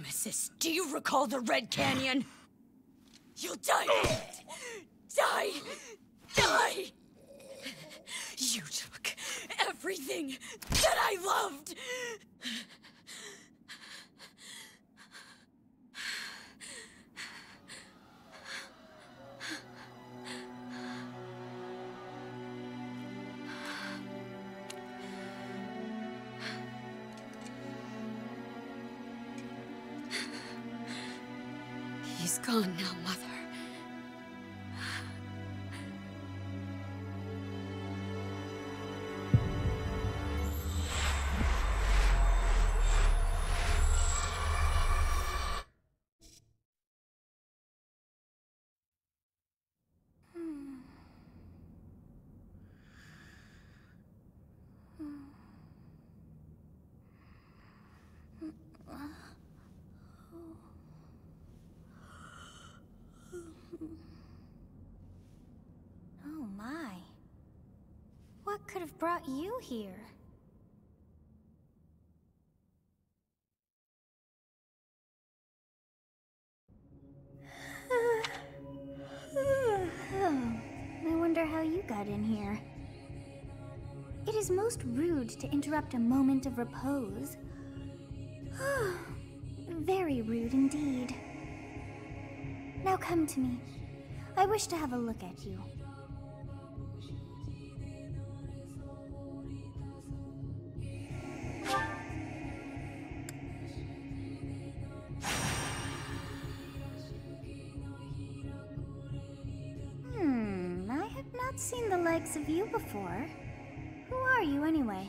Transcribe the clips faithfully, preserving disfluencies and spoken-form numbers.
Nemesis, do you recall the Red Canyon? You'll die! Die! Die! You took everything that I loved! He's gone now, Mother. Could have brought you here. I wonder how you got in here. It is most rude to interrupt a moment of repose. Very rude indeed. Now come to me. I wish to have a look at you. Seen the likes of you before. Who are you anyway?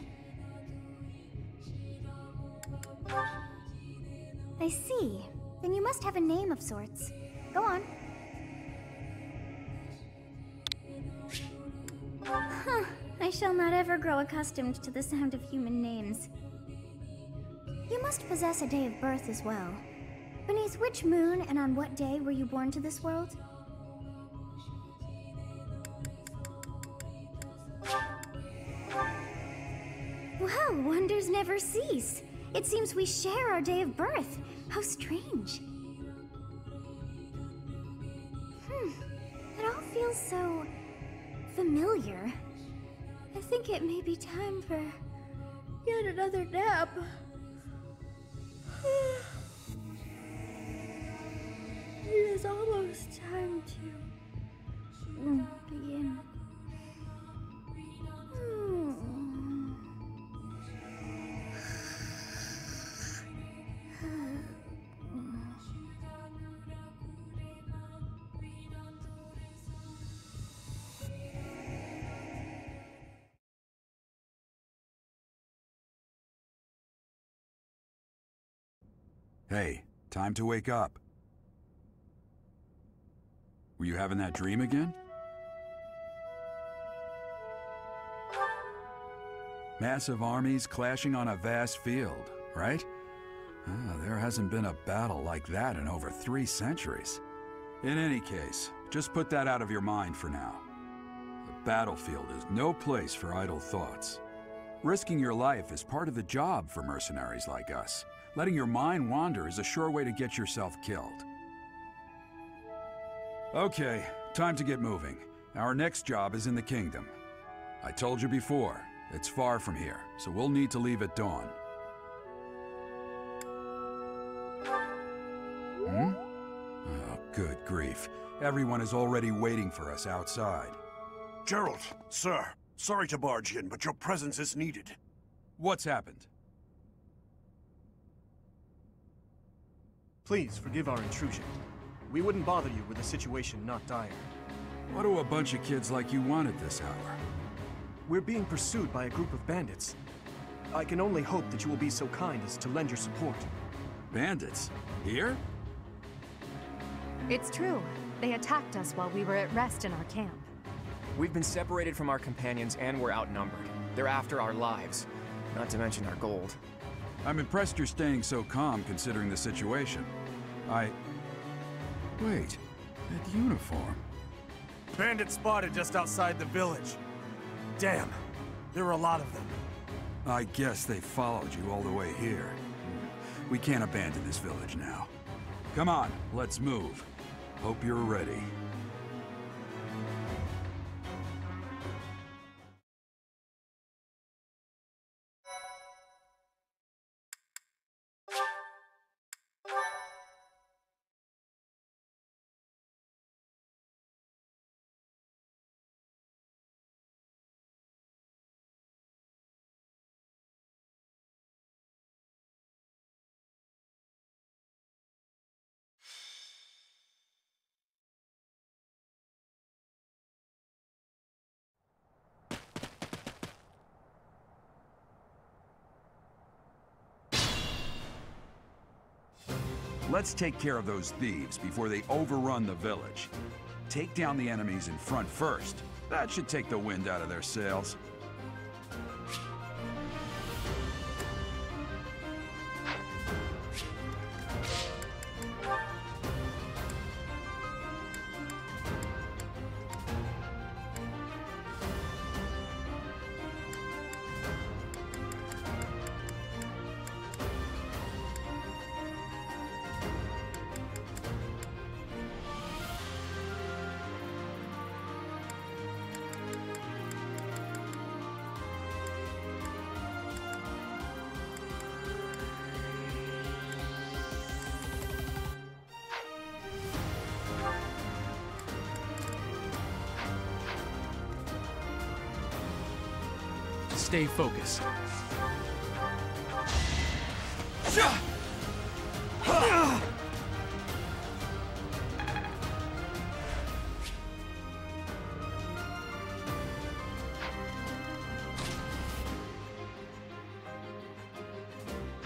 I see. Then you must have a name of sorts. Go on. Huh. I shall not ever grow accustomed to the sound of human names. You must possess a day of birth as well. Beneath which moon and on what day were you born to this world? Well, wonders never cease. It seems we share our day of birth. How strange. Hmm. It all feels so familiar. I think it may be time for yet another nap. It is almost time to begin. Hey, time to wake up. Were you having that dream again? Massive armies clashing on a vast field, right? Ah, there hasn't been a battle like that in over three centuries. In any case, just put that out of your mind for now. The battlefield is no place for idle thoughts. Risking your life is part of the job for mercenaries like us. Letting your mind wander is a sure way to get yourself killed. Okay, time to get moving. Our next job is in the kingdom. I told you before, it's far from here, so we'll need to leave at dawn. Hmm? Oh, good grief. Everyone is already waiting for us outside. Jeralt, sir, sorry to barge in, but your presence is needed. What's happened? Please forgive our intrusion. We wouldn't bother you with a situation not dire. What do a bunch of kids like you want at this hour? We're being pursued by a group of bandits. I can only hope that you will be so kind as to lend your support. Bandits? Here? It's true. They attacked us while we were at rest in our camp. We've been separated from our companions and we're outnumbered. They're after our lives, not to mention our gold. I'm impressed you're staying so calm considering the situation. I... Wait, that uniform... Bandit spotted just outside the village. Damn, there were a lot of them. I guess they followed you all the way here. We can't abandon this village now. Come on, let's move. Hope you're ready. Let's take care of those thieves before they overrun the village. Take down the enemies in front first. That should take the wind out of their sails. Stay focused.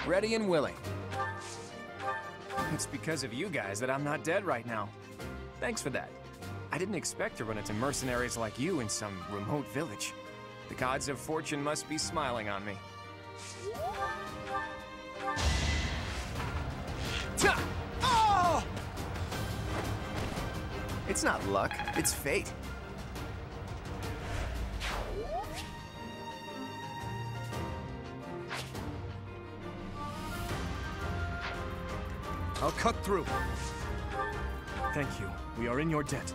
Ready and willing. It's because of you guys that I'm not dead right now. Thanks for that. I didn't expect to run into mercenaries like you in some remote village. The gods of fortune must be smiling on me. It's not luck, it's fate. I'll cut through. Thank you. We are in your debt.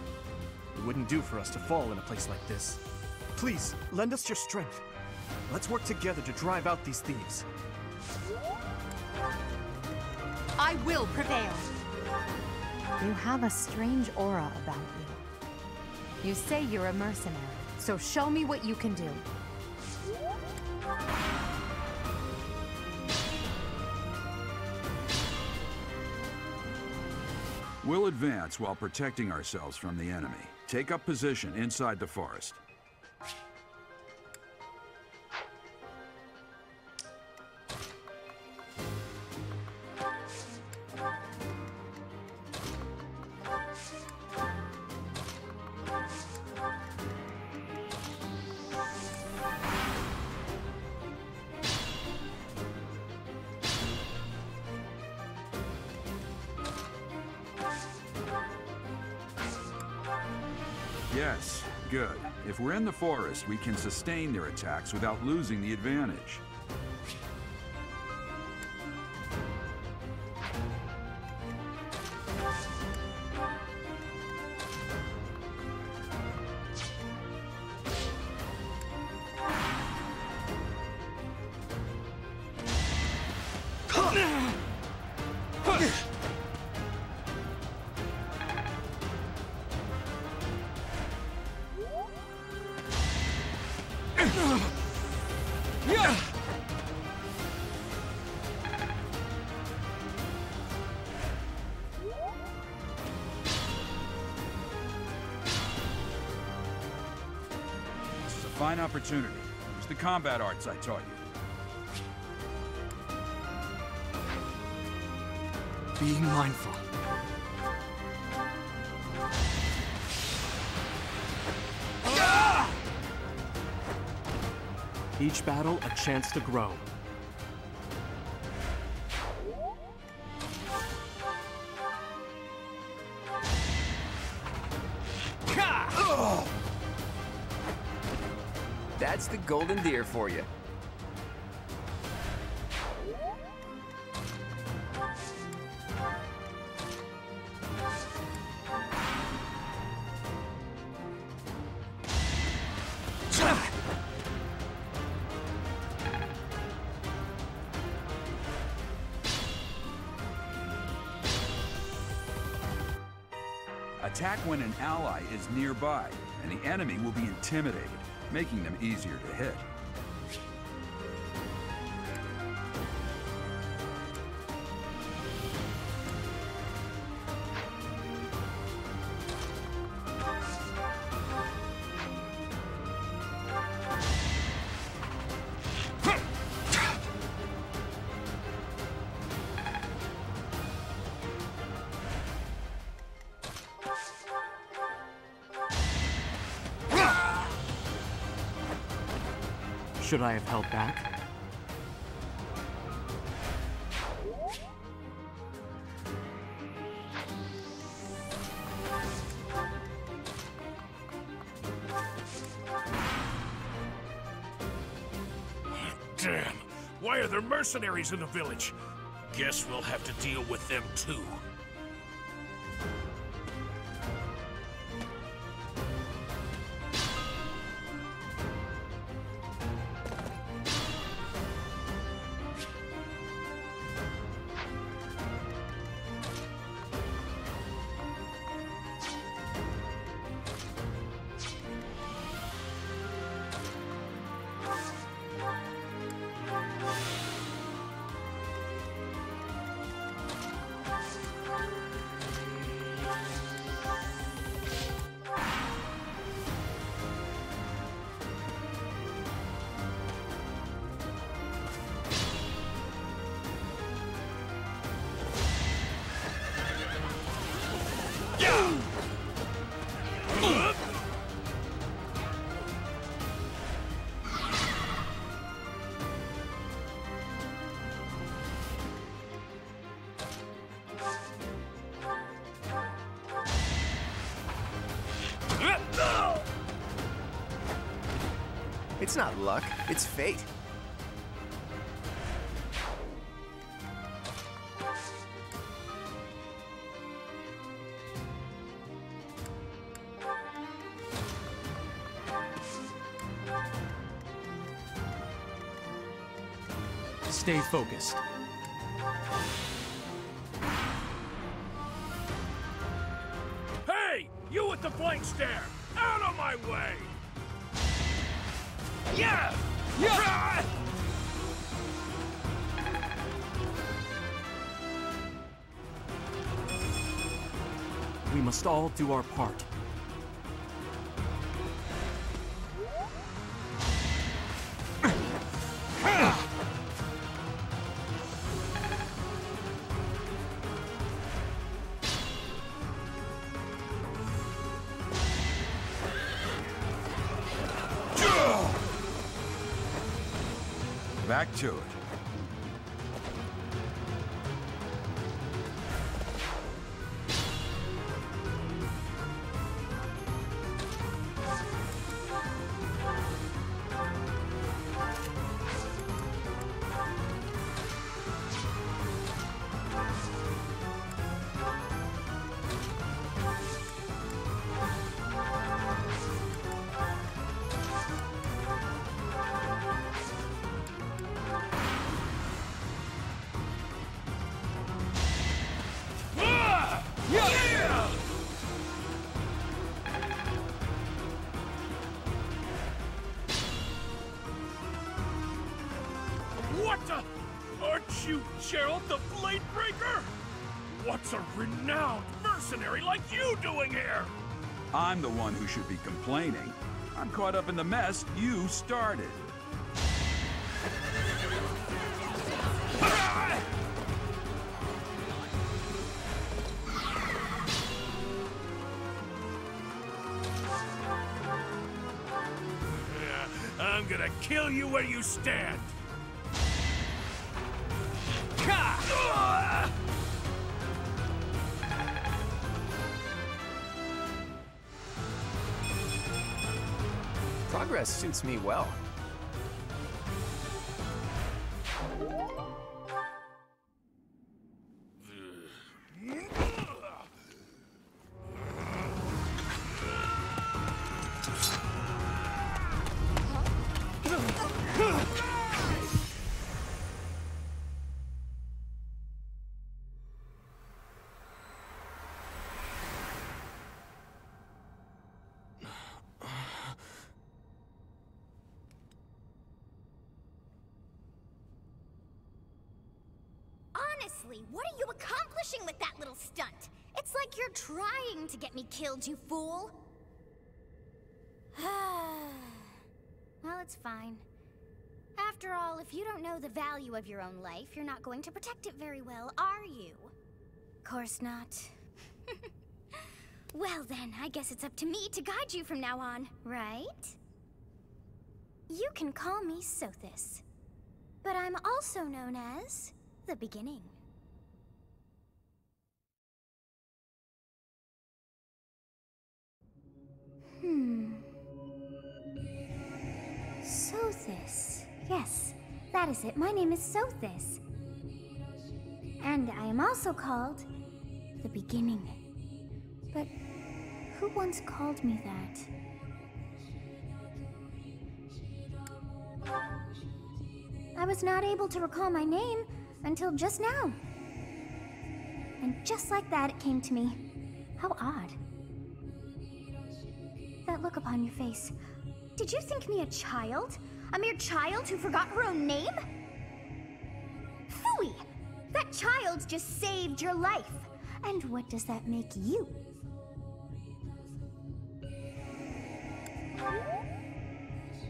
It wouldn't do for us to fall in a place like this. Please, lend us your strength. Let's work together to drive out these thieves. I will prevail. You have a strange aura about you. You say you're a mercenary, so show me what you can do. We'll advance while protecting ourselves from the enemy. Take up position inside the forest. Yes, good. If we're in the forest, we can sustain their attacks without losing the advantage. Fine opportunity. Use the combat arts I taught you. Being mindful. Each battle, a chance to grow. That's the Golden Deer for you. Attack when an ally is nearby, and the enemy will be intimidated, making them easier to hit. Should I have held back? Damn! Why are there mercenaries in the village? Guess we'll have to deal with them too. It's not luck, it's fate. Stay focused. Hey! You at the flank stair! Out of my way! Yeah! Yeah! We must all do our part. Back to it. Jeralt the Bladebreaker? What's a renowned mercenary like you doing here? I'm the one who should be complaining. I'm caught up in the mess you started. I'm gonna kill you where you stand. Progress suits me well. Exactly! What are you accomplishing with that little stunt? It's like you're trying to get me killed, you fool! Well, it's fine. After all, if you don't know the value of your own life, you're not going to protect it very well, are you? Of course not. Well then, I guess it's up to me to guide you from now on, right? You can call me Sothis, but I'm also known as the Beginning. Hmm. Sothis. Yes, that is it. My name is Sothis. And I am also called the Beginning. But who once called me that? I was not able to recall my name until just now. And just like that, it came to me. How odd. That look upon your face. Did you think me a child? A mere child who forgot her own name? Phooey! That child just saved your life. And what does that make you?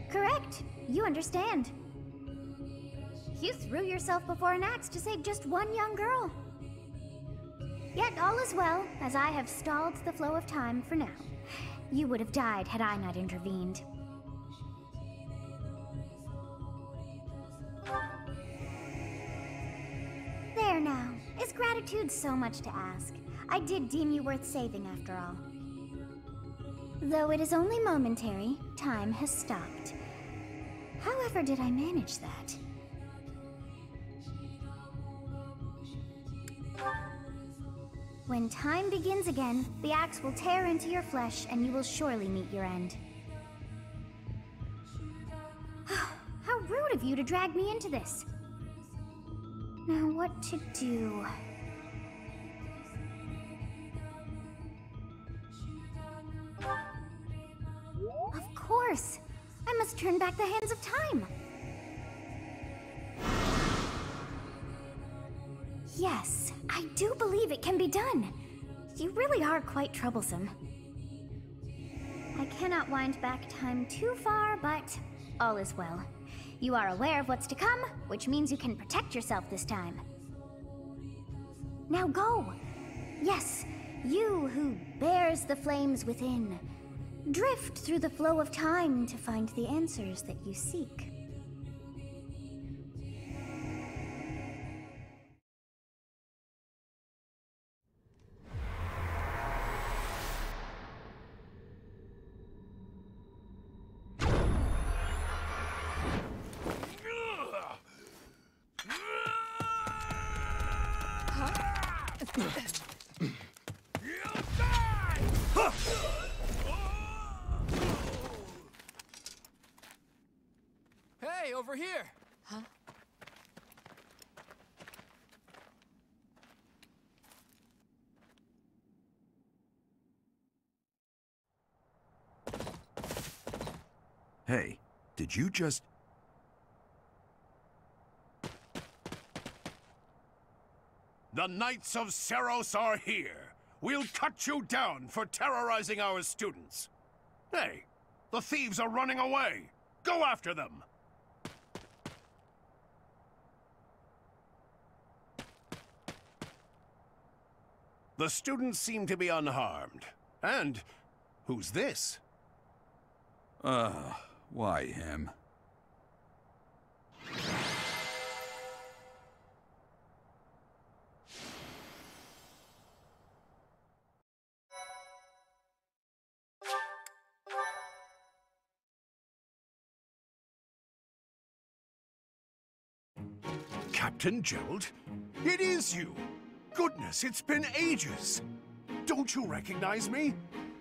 Correct. You understand. You threw yourself before an axe to save just one young girl. Yet all is well, as I have stalled the flow of time for now. You would have died had I not intervened. There now. Is gratitude so much to ask? I did deem you worth saving after all. Though it is only momentary, time has stopped. However did I manage that? When time begins again, the axe will tear into your flesh and you will surely meet your end. How rude of you to drag me into this! Now what to do? Of course! I must turn back the hands of time! Yes, I do believe it can be done. You really are quite troublesome. I cannot wind back time too far, but all is well. You are aware of what's to come, which means you can protect yourself this time. Now go! Yes, you who bears the flames within. Drift through the flow of time to find the answers that you seek. Over here. Huh? Hey, did you just... The Knights of Seiros are here. We'll cut you down for terrorizing our students. Hey, the thieves are running away. Go after them. The students seem to be unharmed. And who's this? Uh, why him? Captain Jeralt? It is you! Goodness, it's been ages! Don't you recognize me?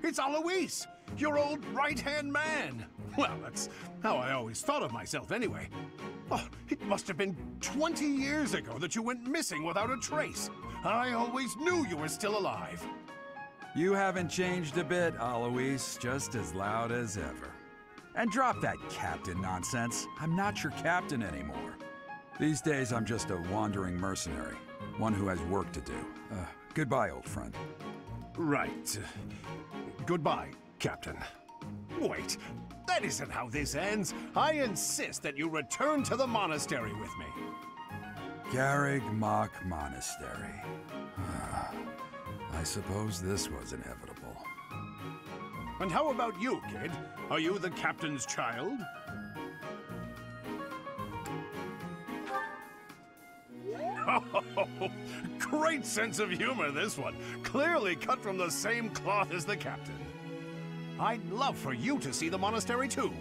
It's Alois, your old right-hand man! Well, that's how I always thought of myself anyway. Oh, it must have been twenty years ago that you went missing without a trace. I always knew you were still alive. You haven't changed a bit, Alois, just as loud as ever. And drop that captain nonsense. I'm not your captain anymore. These days, I'm just a wandering mercenary. One who has work to do. Uh, goodbye, old friend. Right. Goodbye, Captain. Wait, that isn't how this ends. I insist that you return to the monastery with me. Garreg Mach Monastery. Ah, I suppose this was inevitable. And how about you, kid? Are you the captain's child? Oh, great sense of humor, this one. Clearly cut from the same cloth as the captain. I'd love for you to see the monastery, too.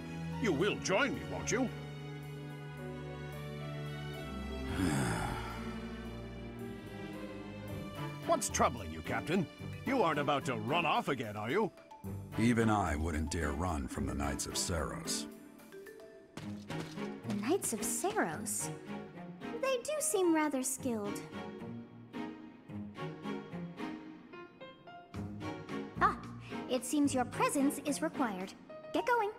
You will join me, won't you? What's troubling you, Captain? You aren't about to run off again, are you? Even I wouldn't dare run from the Knights of Seiros. The Knights of Seiros? They do seem rather skilled. Ah, it seems your presence is required. Get going.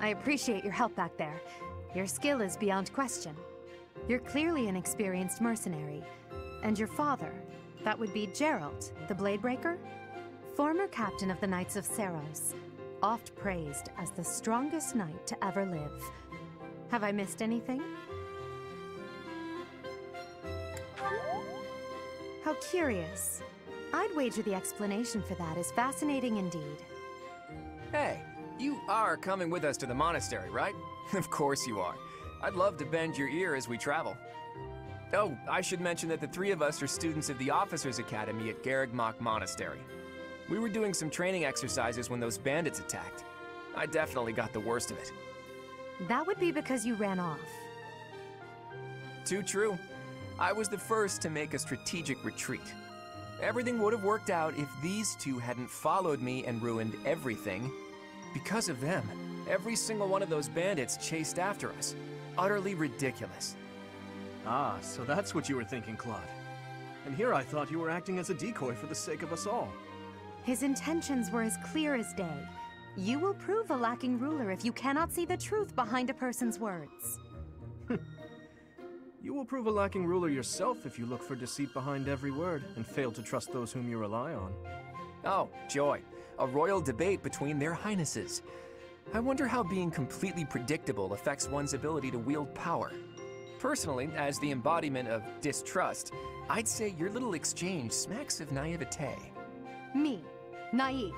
I appreciate your help back there. Your skill is beyond question. You're clearly an experienced mercenary. And your father, that would be Jeralt, the Bladebreaker? Former captain of the Knights of Seiros, oft praised as the strongest knight to ever live. Have I missed anything? How curious. I'd wager the explanation for that is fascinating indeed. Hey, you are coming with us to the monastery, right? Of course you are. I'd love to bend your ear as we travel. Oh, I should mention that the three of us are students of the Officers Academy at Garreg Mach Monastery. We were doing some training exercises when those bandits attacked. I definitely got the worst of it. That would be because you ran off. Too true. I was the first to make a strategic retreat. Everything would have worked out if these two hadn't followed me and ruined everything. Because of them, every single one of those bandits chased after us. Utterly ridiculous. Ah, so that's what you were thinking, Claude. And here I thought you were acting as a decoy for the sake of us all. His intentions were as clear as day. You will prove a lacking ruler if you cannot see the truth behind a person's words. You will prove a lacking ruler yourself if you look for deceit behind every word and fail to trust those whom you rely on. Oh, joy. A royal debate between their highnesses. I wonder how being completely predictable affects one's ability to wield power. Personally, as the embodiment of distrust, I'd say your little exchange smacks of naivete. Me? Naive.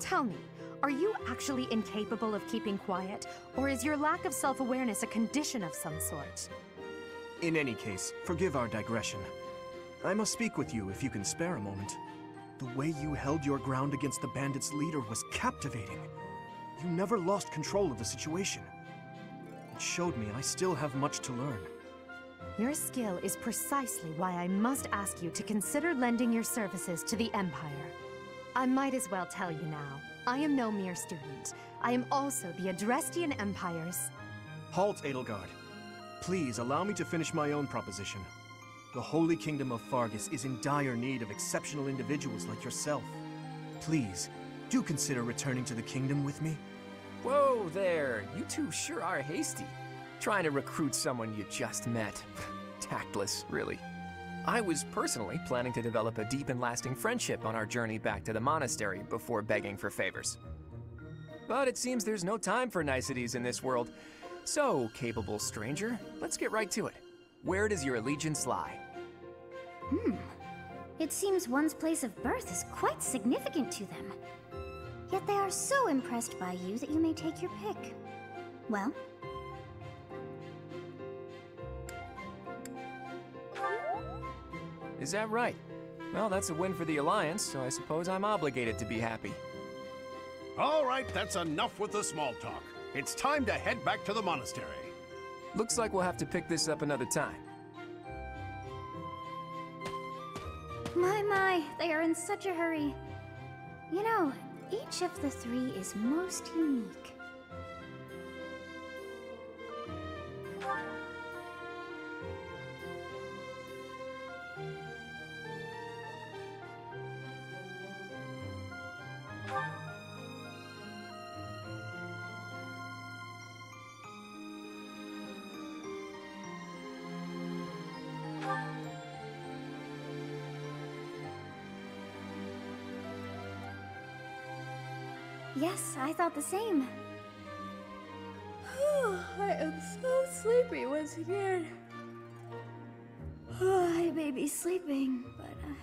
Tell me, are you actually incapable of keeping quiet, or is your lack of self-awareness a condition of some sort? In any case, forgive our digression. I must speak with you if you can spare a moment. The way you held your ground against the bandits' leader was captivating. You never lost control of the situation. It showed me I still have much to learn. Your skill is precisely why I must ask you to consider lending your services to the Empire. I might as well tell you now, I am no mere student. I am also the Adrestian Empire's... Halt, Edelgard. Please allow me to finish my own proposition. The Holy Kingdom of Fargus is in dire need of exceptional individuals like yourself. Please, do consider returning to the kingdom with me. Whoa there, you two sure are hasty. Trying to recruit someone you just met. Tactless, really. I was personally planning to develop a deep and lasting friendship on our journey back to the monastery before begging for favors. But it seems there's no time for niceties in this world. So, capable stranger, let's get right to it. Where does your allegiance lie? Hmm. It seems one's place of birth is quite significant to them. Yet they are so impressed by you that you may take your pick. Well? Is that right? Well, that's a win for the Alliance, so I suppose I'm obligated to be happy. All right, that's enough with the small talk. It's time to head back to the monastery. Looks like we'll have to pick this up another time. My, my, they are in such a hurry. You know, each of the three is most unique. Yes, I thought the same. I am so sleepy once again. I may be sleeping, but I...